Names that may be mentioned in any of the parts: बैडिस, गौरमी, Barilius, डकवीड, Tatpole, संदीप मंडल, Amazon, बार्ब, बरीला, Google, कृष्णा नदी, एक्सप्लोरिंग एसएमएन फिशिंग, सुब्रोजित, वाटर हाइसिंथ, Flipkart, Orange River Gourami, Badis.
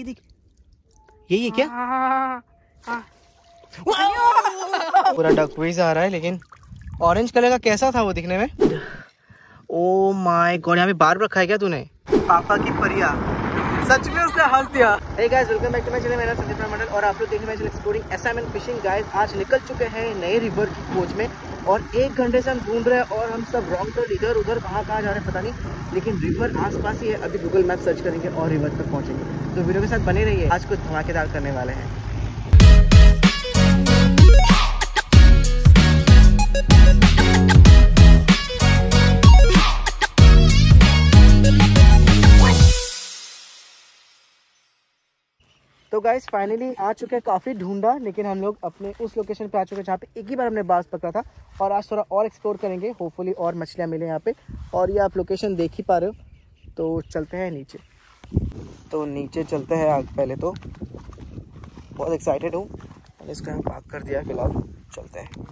ये देख, यही है क्या? पूरा डकवीज आ रहा है, लेकिन ऑरेंज कलर का कैसा था वो दिखने में? ओ माय गॉड, यहाँ पे बार्ब रखा है क्या तूने? पापा की परिया, सच में उसने हंस दिया। Hey guys, welcome back to my channel, मेरा नाम संदीप मंडल और आप लोग देख रहे हैं एक्सप्लोरिंग एसएमएन फिशिंग। गाइस, आज निकल चुके हैं नए रिवर की खोज में और एक घंटे से हम ढूंढ रहे हैं और हम सब रॉन्ग टर्न इधर उधर कहाँ जा रहे हैं पता नहीं, लेकिन रिवर आसपास ही है। अभी गूगल मैप सर्च करेंगे और रिवर तक पहुँचेंगे, तो वीडियो के साथ बने रहिए। आज कुछ धमाकेदार करने वाले हैं। तो गाइस, फाइनली आ चुके हैं, काफ़ी ढूंढा लेकिन हम लोग अपने उस लोकेशन पे आ चुके हैं जहाँ पे एक ही बार हमने बास पकड़ा था। और आज थोड़ा और एक्सप्लोर करेंगे, होपफुली और मछलियाँ मिले यहाँ पे। और ये आप लोकेशन देख ही पा रहे हो, तो चलते हैं नीचे। तो नीचे चलते हैं। आगे पहले तो बहुत एक्साइटेड हूँ, इसका हम पार्क कर दिया फिलहाल, चलते हैं।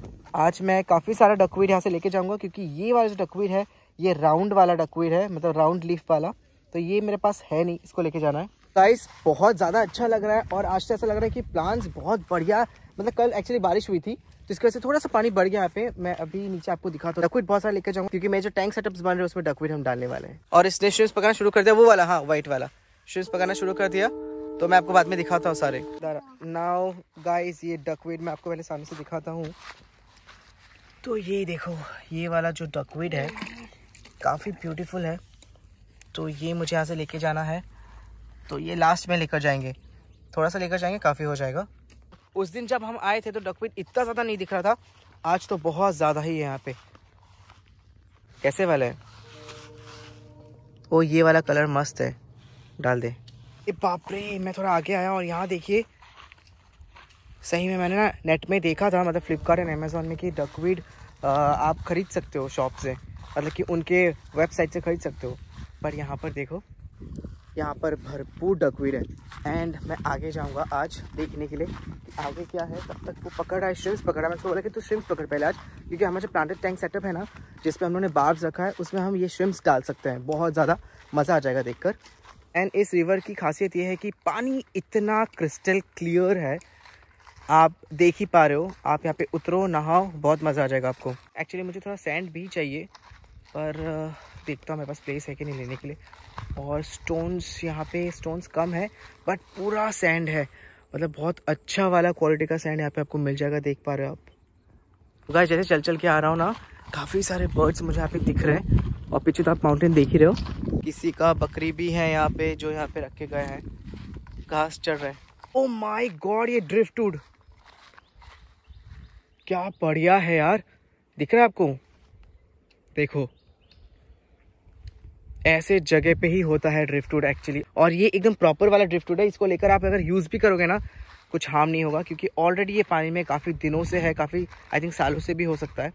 आज मैं काफ़ी सारा डकवीड यहाँ से लेके जाऊँगा, क्योंकि ये वाला जो डकवीड है ये राउंड वाला डकवीड है, मतलब राउंड लीफ वाला, तो ये मेरे पास है नहीं, इसको लेके जाना है। गाइस, बहुत ज़्यादा अच्छा लग रहा है और आज तो ऐसा लग रहा है कि प्लांट्स बहुत बढ़िया, मतलब कल एक्चुअली बारिश हुई थी तो इसकी वजह से थोड़ा सा पानी बढ़ गया यहाँ पे। मैं अभी नीचे आपको दिखाता हूँ। डकवीड बहुत सारा लेकर जाऊँगा क्योंकि मेरे जो टैंक सेटअप्स बन रहे हैं उसमें डकवीड हम डालने वाले हैं। और इसने श्रिम्प्स पकाना शुरू कर दिया, वो वाला, हाँ व्हाइट वाला श्रिम्प्स पकाना शुरू कर दिया, तो मैं आपको बाद में दिखाता हूँ सारे। नाउ गाइस, ये डकवीड मैं आपको पहले सामने से दिखाता हूँ। तो ये देखो, ये वाला जो डकवीड है काफ़ी ब्यूटीफुल है, तो ये मुझे यहाँ से लेके जाना है। तो ये लास्ट में लेकर जाएंगे, थोड़ा सा लेकर जाएंगे, काफ़ी हो जाएगा। उस दिन जब हम आए थे तो डकवीड इतना ज़्यादा नहीं दिख रहा था, आज तो बहुत ज़्यादा ही है यहाँ पे। कैसे वाला है? ओ, ये वाला कलर मस्त है, डाल दे। ए बाप रे, मैं थोड़ा आगे आया और यहाँ देखिए, सही में मैंने ना नेट में देखा था, मतलब फ्लिपकार्ट एंड अमेजोन में, कि डकवीड आप ख़रीद सकते हो शॉप से, मतलब कि उनके वेबसाइट से ख़रीद सकते हो। पर यहाँ पर देखो, यहाँ पर भरपूर डकवीड है। एंड मैं आगे जाऊँगा आज देखने के लिए कि आगे क्या है। तब तक वो पकड़ रहा है, श्रिम्प्स पकड़ रहा है। मैं उसको बोला कि तू श्रिम्प्स पकड़ पहले आज, क्योंकि हमारा जो प्लांटेड टैंक सेटअप है ना, जिसपे हम लोगों ने बार्ब्स रखा है, उसमें हम ये श्रिम्प्स डाल सकते हैं। बहुत ज़्यादा मज़ा आ जाएगा देखकर। एंड इस रिवर की खासियत ये है कि पानी इतना क्रिस्टल क्लियर है, आप देख ही पा रहे हो। आप यहाँ पे उतरो, नहाओ, बहुत मज़ा आ जाएगा आपको। एक्चुअली मुझे थोड़ा सैंड भी चाहिए, पर देखता हूँ मेरे पास प्लेस है कि नहीं लेने के लिए। और स्टोन्स, यहाँ पे स्टोन्स कम है बट पूरा सैंड है, मतलब बहुत अच्छा वाला क्वालिटी का सैंड यहाँ पे आपको मिल जाएगा, देख पा रहे हो आप। गाइस, जैसे चल चल के आ रहा हूँ ना, काफ़ी सारे बर्ड्स मुझे यहाँ पे दिख रहे हैं और पीछे तो आप माउंटेन देख ही रहे हो। किसी का बकरी भी है यहाँ पे, जो यहाँ पे रखे गए हैं, घास चढ़ रहे हैं। ओ माई गॉड, ये ड्रिफ्टवुड क्या बढ़िया है यार, दिख रहा है आपको? देखो, ऐसे जगह पे ही होता है ड्रिफ्टवुड एक्चुअली। और ये एकदम प्रॉपर वाला ड्रिफ्टवुड है, इसको लेकर आप अगर यूज़ भी करोगे ना, कुछ हार्म नहीं होगा, क्योंकि ऑलरेडी ये पानी में काफ़ी दिनों से है, काफ़ी आई थिंक सालों से भी हो सकता है,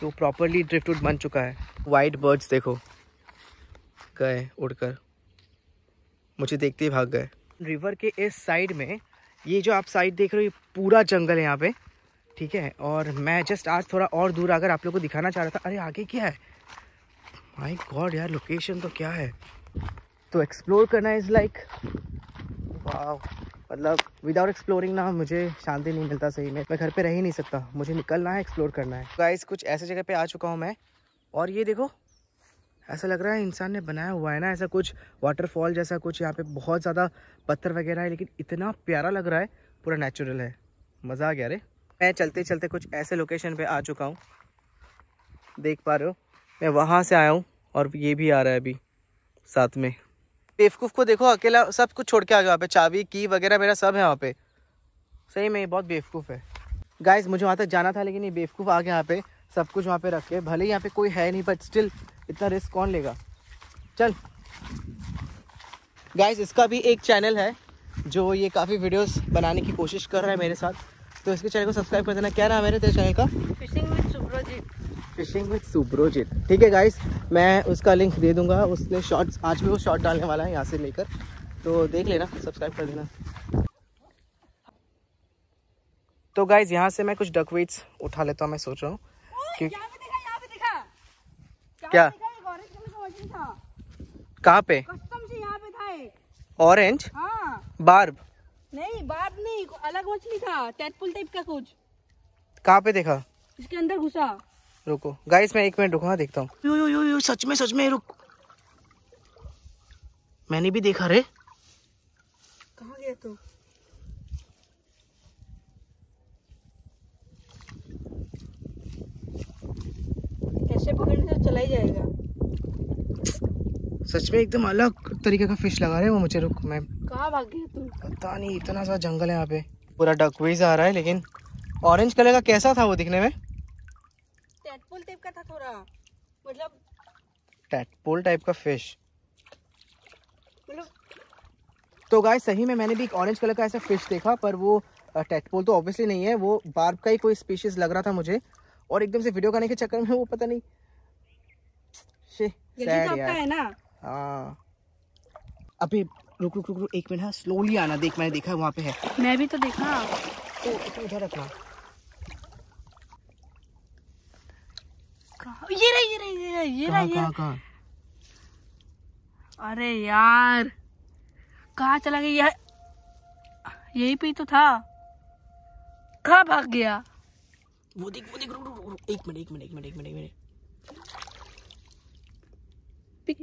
तो प्रॉपरली ड्रिफ्टवुड बन चुका है। वाइट बर्ड्स देखो, गए उड़कर, मुझे देखते ही भाग गए। रिवर के इस साइड में ये जो आप साइड देख रहे हो, ये पूरा जंगल है यहाँ पे, ठीक है। और मैं जस्ट आज थोड़ा और दूर आकर आप लोगों को दिखाना चाह रहा था। अरे आगे क्या है? माय गॉड यार, लोकेशन तो क्या है, तो एक्सप्लोर करना इज़ लाइक वाव। मतलब विदाउट एक्सप्लोरिंग ना मुझे शांति नहीं मिलता, सही में मैं घर पे रह ही नहीं सकता, मुझे निकलना है, एक्सप्लोर करना है। गाइस, कुछ ऐसे जगह पे आ चुका हूँ मैं, और ये देखो, ऐसा लग रहा है इंसान ने बनाया हुआ है ना ऐसा कुछ वाटरफॉल जैसा कुछ। यहाँ पे बहुत ज़्यादा पत्थर वगैरह है, लेकिन इतना प्यारा लग रहा है, पूरा नेचुरल है, मज़ा आ गया। अरे मैं चलते चलते कुछ ऐसे लोकेशन पे आ चुका हूँ, देख पा रहे हो, मैं वहाँ से आया हूँ और ये भी आ रहा है अभी साथ में। बेवकूफ़ को देखो, अकेला सब कुछ छोड़ के आ गया वहाँ पे, चाबी की वगैरह मेरा सब है वहाँ पे, सही में बहुत बेवकूफ़ है। गाइस, मुझे वहाँ तक जाना था, लेकिन ये बेवकूफ़ आ गया यहाँ पे, सब कुछ वहाँ पे रख के। भले यहाँ पे कोई है नहीं, बट स्टिल इतना रिस्क कौन लेगा। चल गाइस, इसका भी एक चैनल है जो ये काफ़ी वीडियोज़ बनाने की कोशिश कर रहा है मेरे साथ, तो इसके चैनल को सब्सक्राइब कर देना। क्या नाम है तेरे चैनल का? Fishing with सुब्रोजित। Fishing with सुब्रोजित, ठीक है गाइस, मैं उसका लिंक दे दूंगा। उसने शॉर्ट्स, आज भी वो शॉर्ट डालने वाला है यहाँ से लेकर, तो देख लेना, सब्सक्राइब कर देना। तो गाइस, यहाँ से मैं कुछ डकवीड्स उठा लेता हूँ, मैं सोच रहा हूँ कि क्या कहाँ पे ऑरेंज, हाँ। बार्ब नहीं, बार्ब नहीं, अलग मछली था, टैटपुल टाइप का कुछ। कहाँ पे देखा? इसके अंदर घुसा। रुको गाइस मैं 1 मिनट रुको, हाँ देखता हूँ। यो सच में रुक, मैंने भी देखा रे। कहाँ गया तू? कैसे पकड़ने से चला ही जाएगा। सच में एकदम अलग तरीके का फिश लगा रहे हैं वो मुझे। रुक मैं कहाँ भाग गया तू? पता नहीं, इतना सा जंगल है यहाँ पे, पूरा डकवेज आ रहा है। लेकिन ऑरेंज कलर का कैसा था वो दिखने में? टैटपोल टाइप का था थोड़ा, मतलब टैटपोल टाइप का फिश। तो गाइस सही में मैंने भी एक ऑरेंज कलर का ऐसा फिश देखा, पर वो टैटपोल तो ऑब्वियसली नहीं है, वो बार्ब का ही कोई स्पीशीज लग रहा था मुझे। और एकदम से वीडियो करने के चक्कर में वो पता नहीं है ना। हाँ अभी रुक रुक रुक रुक 1 मिनट, हाँ स्लोली आना। देख मैंने देखा वहाँ पे है, मैं भी तो देखा। तो इधर रखना। ये रहा, ये रहा, ये रहा, ये रहा, ये रहा। अरे यार कहाँ चला गया यार? यही पे तो था, कहाँ भाग गया? वो देख रुक रुक रुक 1 मिनट।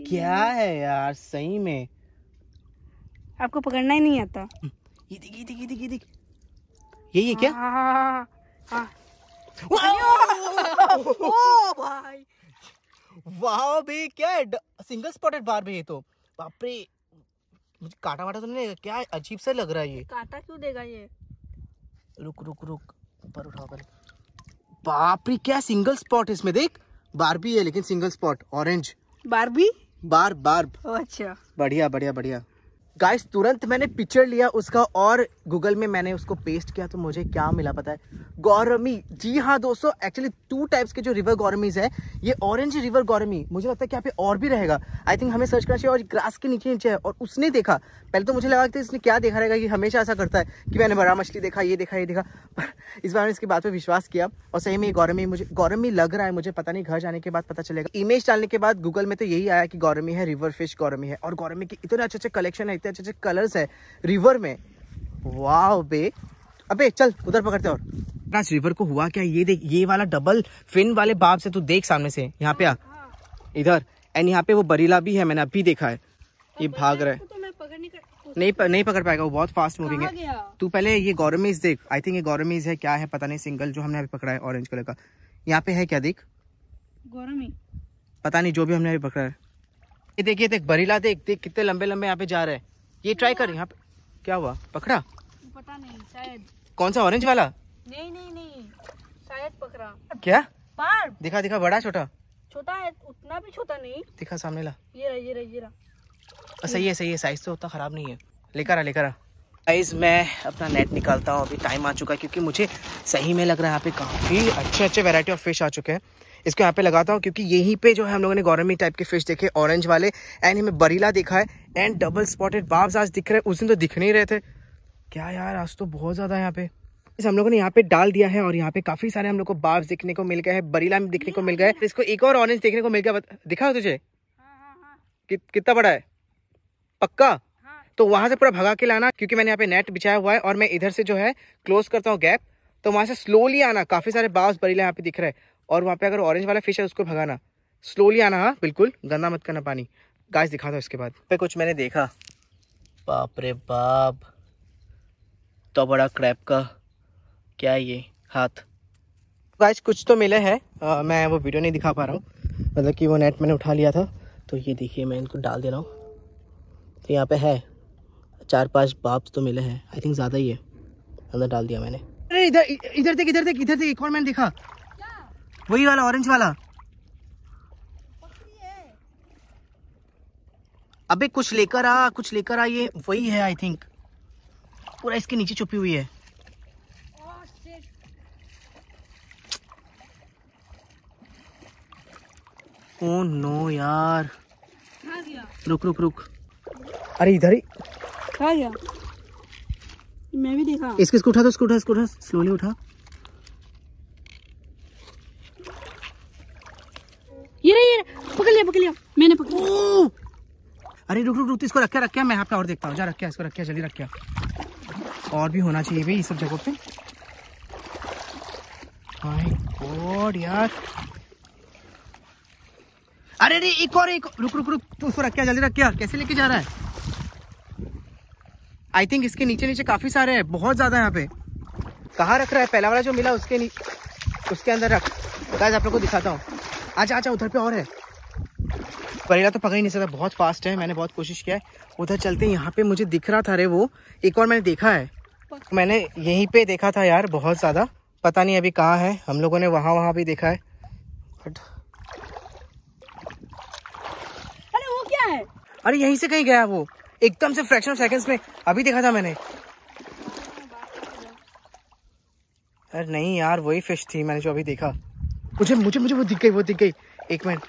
क्या है यार सही में, आपको पकड़ना ही नहीं आता। ये देख ये देख यही है क्या? हाँ। ओ भाई वाह भाई, क्या है? सिंगल स्पॉटेड बार्ब है ये तो। बाप रे, मुझे काटा वाटा तो नहीं देगा क्या? अजीब सा लग रहा है ये। काटा क्यों देगा ये? रुक ऊपर उठाओ पहले। बाप रे क्या सिंगल स्पॉट इसमें, देख बार्बी है लेकिन single spot orange. Barbie बार्ब। अच्छा बढ़िया। गाइस तुरंत मैंने पिक्चर लिया उसका और गूगल में मैंने उसको पेस्ट किया, तो मुझे क्या मिला पता है? गौरमी। जी हाँ दोस्तों, एक्चुअली 2 टाइप्स के जो रिवर गौरमीज है, ये ऑरेंज रिवर गौरमी। मुझे लगता है कि यहाँ पे और भी रहेगा, आई थिंक हमें सर्च करना चाहिए। और ग्रास के नीचे है, और उसने देखा। पहले तो मुझे लगा कि इसने क्या देखा रहेगा, कि हमेशा ऐसा करता है कि मैंने बड़ा मछली देखा, ये देखा। पर इस बार मैंने इसकी बात पर विश्वास किया और सही में ये गौरमी लग रहा है मुझे। पता नहीं, घर जाने के बाद पता चलेगा। इमेज डालने के बाद गूगल में तो यही आया कि गौरमी है, रिवर फिश गौरमी है। और गौरमी के इतने अच्छे अच्छे कलेक्शन है, अच्छे कलर्स है रिवर में। वाह बे, अबे चल उधर पकड़ते। और राज रिवर को हुआ क्या? ये देख, ये वाला डबल फिन वाले बाप से तू देख सामने से, यहाँ पे आ इधर। एंड यहाँ पे वो बरीला भी है, मैंने अभी देखा है। ये भाग रहा है तो मैं नहीं पकड़ पाएगा, वो बहुत फास्ट मूविंग है। तू पहले ये गौरमीज देख, आई थिंक ये गौरमीज है, क्या है पता नहीं। सिंगल जो हमने पकड़ा है ऑरेंज कलर का, यहाँ पे है क्या? देख गौरमी, पता नहीं जो भी हमने पकड़ा है। ये देखिए, देख बरीला, देख कितने लंबे यहाँ पे जा रहे हैं। ये ट्राई कर, यहाँ पे क्या हुआ? पकड़ा? पता नहीं, शायद। कौन सा ऑरेंज वाला? नहीं शायद पकड़ा। क्या बार्ब? दिखा बड़ा छोटा है, उतना भी छोटा नहीं। दिखा सामने ला। ये रहा। सही है, साइज तो उतना खराब नहीं है। लेकर आ। गाइस मैं अपना नेट निकालता हूँ, अभी टाइम आ चुका है, क्योंकि मुझे सही में लग रहा है यहाँ पे काफ़ी अच्छे वैरायटी ऑफ फिश आ चुके हैं। इसको यहाँ पे लगाता हूँ, क्योंकि यहीं पे जो है हम लोगों ने गौरमी टाइप के फिश देखे, ऑरेंज वाले। एंड हमें बरीला दिखा है, एंड डबल स्पॉटेड बार्ब्स आज दिख रहे हैं, उस दिन तो दिख नहीं रहे थे। क्या यार आज तो बहुत ज़्यादा है यहाँ पे। इस हम लोगों ने यहाँ पे डाल दिया है, और यहाँ पे काफ़ी सारे हम लोग को बार्ब्स दिखने को मिल गए हैं, बरीला में दिखने को मिल गया है, इसको एक और ऑरेंज देखने को मिल गया। दिखा तुझे कितना बड़ा है? पक्का? तो वहाँ से पूरा भगा के लाना, क्योंकि मैंने यहाँ पे नेट बिछाया हुआ है। और मैं इधर से जो है क्लोज करता हूँ गैप, तो वहाँ से स्लोली आना। काफ़ी सारे बार्ब्स बरीला यहाँ पे दिख रहे हैं, और वहाँ पे अगर ऑरेंज वाला फिश है उसको भगाना, स्लोली आना। हाँ बिल्कुल गंदा मत करना पानी। गाइस दिखा दो इसके बाद पे कुछ मैंने देखा। बाप रे बाप, तो बड़ा क्रैप का। क्या है ये हाथ? गाइस कुछ तो मिले हैं, मैं वो वीडियो नहीं दिखा पा रहा हूँ, मतलब कि वो नेट मैंने उठा लिया था। तो ये देखिए मैं इनको डाल दे रहा हूँ, तो यहाँ पे है 4-5 बाप्स तो मिले हैं, आई थिंक ज़्यादा ही है। अंदर डाल दिया मैंने। अरे इधर देख एक और मैंने देखा, वही वाला ऑरेंज वाला। अबे कुछ लेकर आ, ये वही है आई थिंक, पूरा इसके नीचे छुपी हुई है। ओह नो यार, रुक। अरे इधर ही खा गया, मैं भी देखा। इसको उठा, स्लोली उठा। ये पकड़ लिया मैंने। अरे रुक रुक रुक, इसको रख के रख के मैं यहाँ पे और देखता हूँ, जा रख के इसको रख के, जल्दी रख के। और भी होना चाहिए भाई ये सब जगहों पे। माय गॉड यार, अरे अरे एक और एक, रुक रुक रुक तू उसको रख के जल्दी रख के, कैसे लेके जा रहा है। आई थिंक इसके नीचे नीचे काफ़ी सारे हैं, बहुत ज़्यादा यहाँ पे। कहाँ रख रहा है? पहला वाला जो मिला उसके उसके अंदर रख। गाइस आप लोगों को दिखाता हूँ, आजा आजा उधर पे और है। बरेला तो पकड़ ही नहीं सकता, बहुत फास्ट है, मैंने बहुत कोशिश किया है। उधर चलते हैं, यहाँ पे मुझे दिख रहा था, अरे वो एक और मैंने देखा है, मैंने यहीं पे देखा था यार, बहुत ज़्यादा। पता नहीं अभी कहाँ है, हम लोगों ने वहाँ भी देखा है। अरे वो क्या है? अरे यहीं से कहीं गया वो, एकदम से फ्रैक्शन ऑफ सेकंड्स में, अभी देखा था मैंने। अरे नहीं यार, वही फिश थी मैंने जो अभी देखा। मुझे मुझे मुझे वो दिख गई, वो दिख गई, एक मिनट।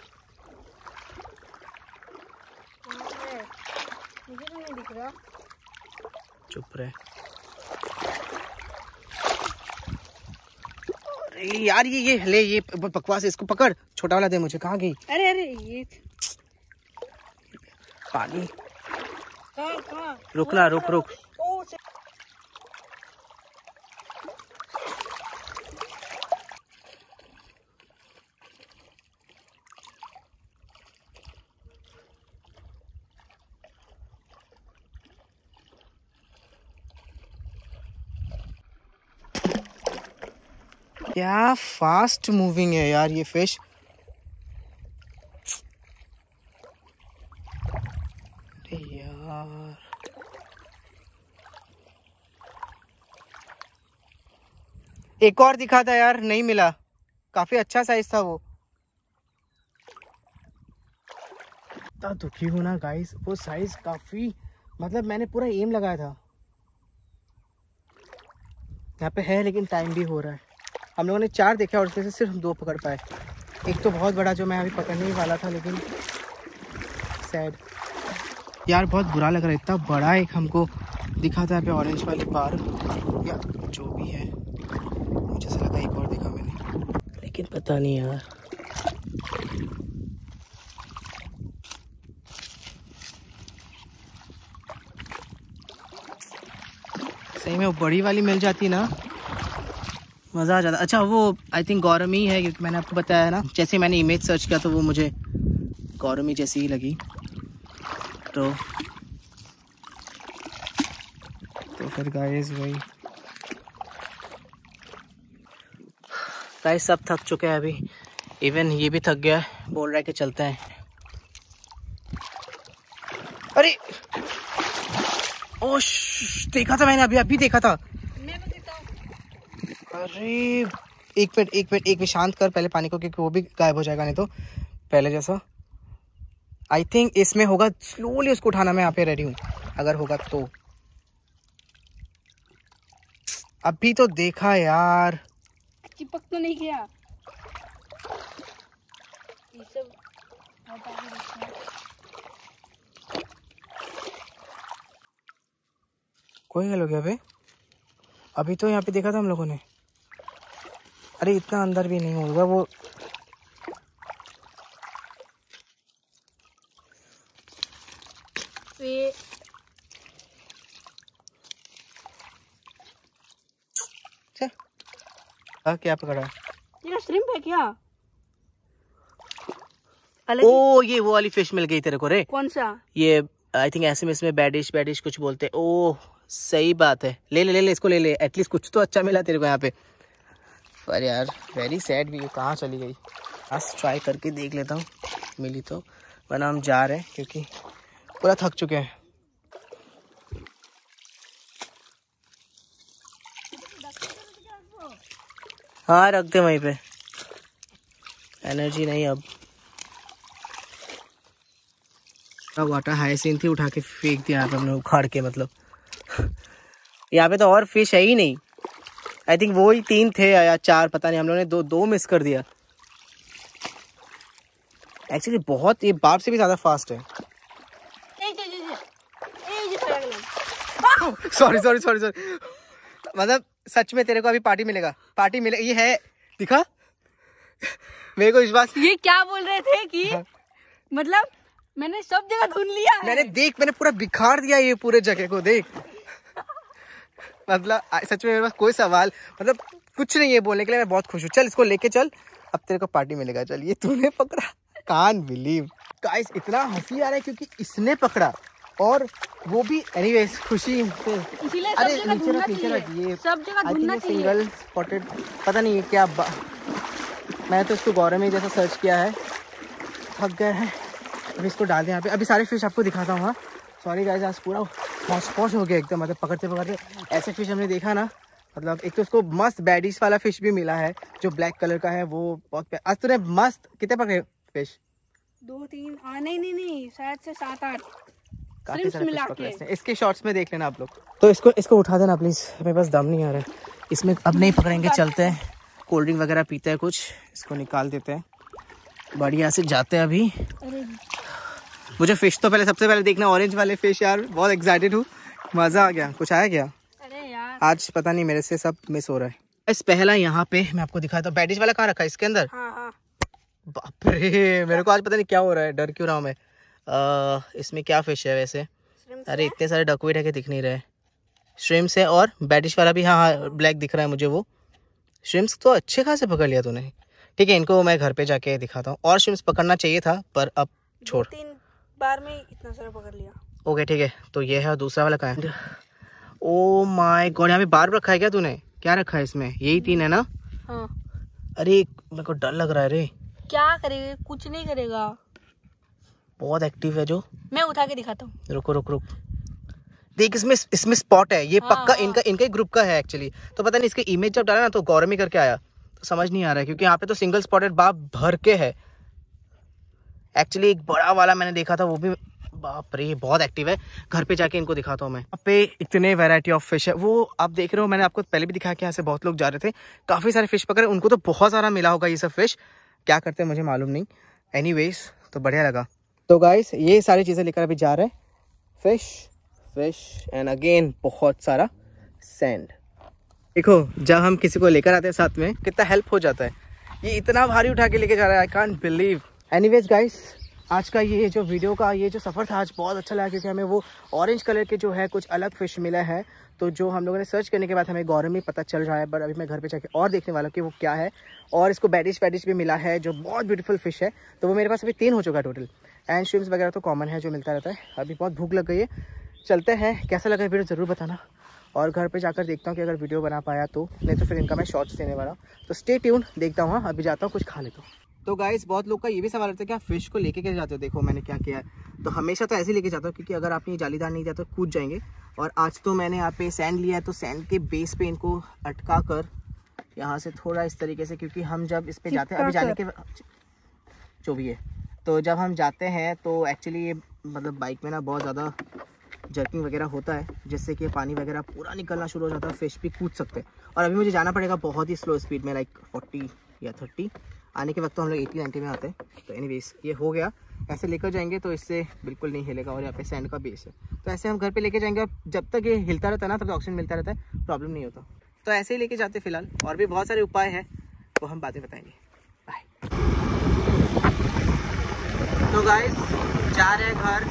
मुझे नहीं दिख रहा, चुप रहे। अरे यार ये ले, ये बकवास, इसको पकड़, छोटा वाला दे मुझे। कहाँ गई? अरे अरे ये पानी, रुकना रुक रुक। क्या फास्ट मूविंग है यार ये फिश। एक और दिखा था यार, नहीं मिला, काफी अच्छा साइज था वो। इतना दुखी होना गाइस, वो साइज काफी, मतलब मैंने पूरा एम लगाया था। यहाँ पे है लेकिन टाइम भी हो रहा है। हम लोगों ने 4 देखे और उसमें से सिर्फ 2 पकड़ पाए। एक तो बहुत बड़ा जो मैं अभी पकड़ने वाला था, लेकिन सैड यार, बहुत बुरा लग रहा है। इतना बड़ा एक हमको दिखा था यहाँ पे, ऑरेंज वाली बार या जो भी है, मुझे ऐसा लगा एक और देखा मैंने, लेकिन पता नहीं यार। सही में वो बड़ी वाली मिल जाती ना, मज़ा आ जाता। अच्छा वो आई थिंक गौरमी है, क्योंकि मैंने आपको बताया ना, जैसे मैंने इमेज सर्च किया तो वो मुझे गौरमी जैसी ही लगी, तो फिर गाइस वही। गाइस सब थक चुके हैं अभी, इवन ये भी थक गया है, बोल रहा है कि चलते हैं। अरे ओश, देखा था मैंने अभी देखा था। अरे एक मिनट, शांत कर पहले पानी को, क्योंकि वो भी गायब हो जाएगा नहीं तो पहले जैसा। आई थिंक इसमें होगा, स्लोली उसको उठाना मैं यहाँ पे रेडी हूँ, अगर होगा तो। अभी तो देखा यार, चिपक तो नहीं गया। कोई गल हो गया भाई, अभी तो यहाँ पे देखा था हम लोगों ने। अरे इतना अंदर भी नहीं होगा वो। क्या पकड़ा तेरा? श्रिम्प है क्या? ओ ये वो वाली फिश मिल गई तेरे को रे। कौन सा? ये आई थिंक ऐसे में इसमें बैडिश कुछ बोलते हैं। ओह सही बात है, ले ले ले ले इसको, ले ले, एटलीस्ट कुछ तो अच्छा मिला तेरे को यहाँ पे। पर यार वेरी सैड भी, कहाँ चली गई? आज ट्राई करके देख लेता हूँ, मिली तो, वरना हम जा रहे हैं क्योंकि पूरा थक चुके हैं। हाँ रख दे वहीं पे, एनर्जी नहीं अब। वाटर हाइसिंथ ही उठा के फेंक दिया यहाँ पे हमने, उखाड़ के, मतलब यहाँ पे तो और फिश है ही नहीं। आई थिंक वो ही 3 थे या 4, पता नहीं, हम लोगों ने 2 मिस कर दिया। एक्चुअली बहुत, ये बाप से भी ज़्यादा फास्ट है। सॉरी, मतलब सच में तेरे को अभी पार्टी मिलेगा। ये है, दिखा मेरे को विश्वास। ये क्या बोल रहे थे कि हाँ। मतलब मैंने सब जगह ढूंढ लिया है। मैंने पूरा बिखार दिया ये पूरे जगह को देख। मतलब सच में मेरे पास कोई सवाल मतलब कुछ नहीं है बोलने के लिए, मैं बहुत खुश हूँ। चल इसको लेके चल, अब तेरे को पार्टी मिलेगा। चल ये तूने पकड़ा, कान बिलीव। गाइस इतना हंसी आ रहा है क्योंकि इसने पकड़ा और वो भी एनीवेज खुशी से। अरे नीचे रख, नीचे रख। ये सब जगह ढूंढना चाहिए। सिंगल स्पॉटेड पता नहीं है क्या। मैंने तो इसको गौरव में जैसा सर्च किया है, थक गए हैं। अभी इसको डाल दें यहाँ पे, अभी सारे फिश आपको दिखाता हूँ। हाँ सॉरी गाइस, आज पूरा हौश हो गया एकदम। मतलब पकड़ते पकड़ते ऐसे फिश हमने देखा ना, मतलब एक तो उसको मस्त बैडिस वाला फिश भी मिला है जो ब्लैक कलर का है, वो बहुत। आज तूने मस्त कितने पकड़े फिश? 2-3 नहीं, शायद से 7-8 काफी सारे मिला के। इसके शॉर्ट्स में देख लेना आप लोग। तो इसको उठा देना प्लीज, मेरे पास दम नहीं आ रहा है इसमें। अब नहीं पकड़ेंगे, चलते हैं कोल्ड ड्रिंक वगैरह पीते हैं कुछ। इसको निकाल देते हैं बढ़िया से, जाते हैं अभी। मुझे फिश तो पहले सबसे पहले देखना, ऑरेंज वाले फिश यार, बहुत एक्साइटेड हूँ। मज़ा आ गया, कुछ आया क्या? अरे यार आज पता नहीं मेरे से सब मिस हो रहा है। इस पहला यहाँ पे मैं आपको दिखाता हूँ, बैडिस वाला कहाँ रखा है इसके अंदर? हाँ। बाप रे, मेरे को आज पता नहीं क्या हो रहा है, डर क्यों रहा हूँ मैं। इसमें क्या फिश है वैसे? अरे इतने सारे डकविट है कि दिख नहीं रहे। श्रिम्स है और बैडिस वाला भी, हाँ ब्लैक दिख रहा है मुझे। वो श्रिम्स तो अच्छे खासे पकड़ लिया तूने। ठीक है, इनको मैं घर पे जाके दिखाता हूँ। और श्रिम्स पकड़ना चाहिए था पर अब छोड़, 3 बार में इतना सारा पकड़ लिया। ओके ठीक है, तो ये है। दूसरा वाला कहाँ है? ओ माय गॉड, यहाँ पे बार्ब रखा है क्या तूने? क्या रखा है इसमें? यही 3 है ना? हाँ। अरे मेरे को डर लग रहा है रे, क्या करेगा? कुछ नहीं करेगा, बहुत एक्टिव है जो। मैं उठा के दिखाता हूँ, रुको। देख इसमें स्पॉट है ये। हाँ, पक्का हाँ। इनका ग्रुप का है एक्चुअली। तो पता नहीं इसके इमेज जब डाला ना तो गौरमी करके आया, तो समझ नहीं आ रहा है क्योंकि यहाँ पे तो सिंगल स्पॉटेड बाप भर के है। एक्चुअली एक बड़ा वाला मैंने देखा था, वो भी बाप रे बहुत एक्टिव है। घर पे जाके इनको दिखाता हूँ मैं। यहाँ पे इतने वैरायटी ऑफ फिश है, वो आप देख रहे हो। मैंने आपको पहले भी दिखाया कि यहाँ से बहुत लोग जा रहे थे, काफ़ी सारे फिश पकड़े। उनको तो बहुत सारा मिला होगा ये सब फिश, क्या करते हैं मुझे मालूम नहीं। एनीवेज तो बढ़िया लगा। तो गाइस ये सारी चीज़ें लेकर अभी जा रहे हैं, फिश एंड अगेन बहुत सारा सैंड। देखो जब हम किसी को लेकर आते हैं साथ में कितना हेल्प हो जाता है। ये इतना भारी उठा के लेके जा रहा है, I can't believe. Anyways guys, आज का ये जो वीडियो का ये जो सफ़र था आज बहुत अच्छा लगा क्योंकि हमें वो ऑरेंज कलर के जो है कुछ अलग फिश मिला है। तो जो हम लोगों ने सर्च करने के बाद हमें गौरव में पता चल रहा है, पर अभी मैं घर पे जाके और देखने वाला हूँ कि वो क्या है। और इसको बैडिस भी मिला है जो बहुत ब्यूटीफुल फिश है। तो वो मेरे पास अभी 3 हो चुका टोटल। एंड श्रिम्स वगैरह तो कॉमन है जो मिलता रहता है। अभी बहुत भूख लग गई है, चलते हैं। कैसा लगा वीडियो ज़रूर बताना, और घर पे जाकर देखता हूँ कि अगर वीडियो बना पाया तो, नहीं तो फिर इनका मैं शॉर्ट्स देने वाला हूँ। तो स्टे ट्यून, देखता हूँ। हाँ अभी जाता हूँ, कुछ खा लेता हूँ। तो गाइस बहुत लोग का ये भी सवाल रहता है कि आप फिश को लेके जाते हो। देखो मैंने क्या किया है, तो हमेशा तो ऐसे लेके जाता हूँ क्योंकि अगर आपने ये जालीदार नहीं दिया तो कूद जाएंगे। और आज तो मैंने यहाँ पे सैंड लिया है, तो सैंड के बेस पे इनको अटका कर यहाँ से थोड़ा इस तरीके से, क्योंकि हम जब इस पे जाते हैं अभी जाने के जो भी है, तो जब हम जाते हैं तो एक्चुअली ये मतलब बाइक में ना बहुत ज़्यादा जर्किंग वगैरह होता है, जिससे कि पानी वगैरह पूरा निकलना शुरू हो जाता है, फिश भी कूद सकते हैं। और अभी मुझे जाना पड़ेगा बहुत ही स्लो स्पीड में, लाइक 40 या 30। आने के वक्त तो हम लोग 80-90 में आते हैं। तो एनीवेज ये हो गया, ऐसे लेकर जाएंगे तो इससे बिल्कुल नहीं हिलेगा। और यहाँ पे सैंड का बेस है, तो ऐसे हम घर पे लेके जाएंगे। और जब तक ये हिलता रहता है ना तब तक ऑक्सीजन मिलता रहता है, प्रॉब्लम नहीं होता। तो ऐसे ही लेके जाते फिलहाल। और भी बहुत सारे उपाय हैं, वो हम बातें बताएंगे। बाय। तो गाइस जा रहे हैं घर,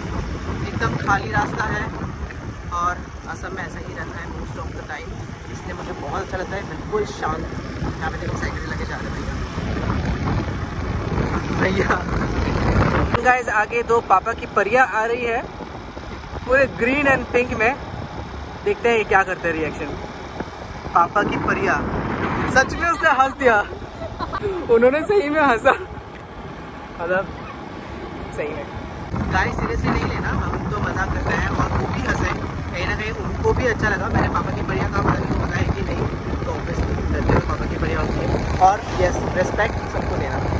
एकदम खाली रास्ता है और असम में ऐसा ही रहता है मोस्ट ऑफ द टाइम, इसलिए मुझे बहुत अच्छा लगता है। बिल्कुल शांत, यहाँ पे देखो साइकिल लेके जा रहे हैं भैया। गाइस आगे 2 पापा की परिया आ रही है पूरे ग्रीन एंड पिंक में, देखते हैं ये क्या करते हैं रिएक्शन। पापा की परिया सच में उसने हंस दिया, उन्होंने सही में हंसा, मतलब सही है। गाइस सीरियसली नहीं लेना, हम तो मजाक करते हैं और वो भी हंसे, कहीं ना कहीं उनको भी अच्छा लगा। मैंने पापा की परिया का बताया कि नहीं, तो ऑब्वियसली पापा की परिया होती है। और यस, रिस्पेक्ट सबको देना।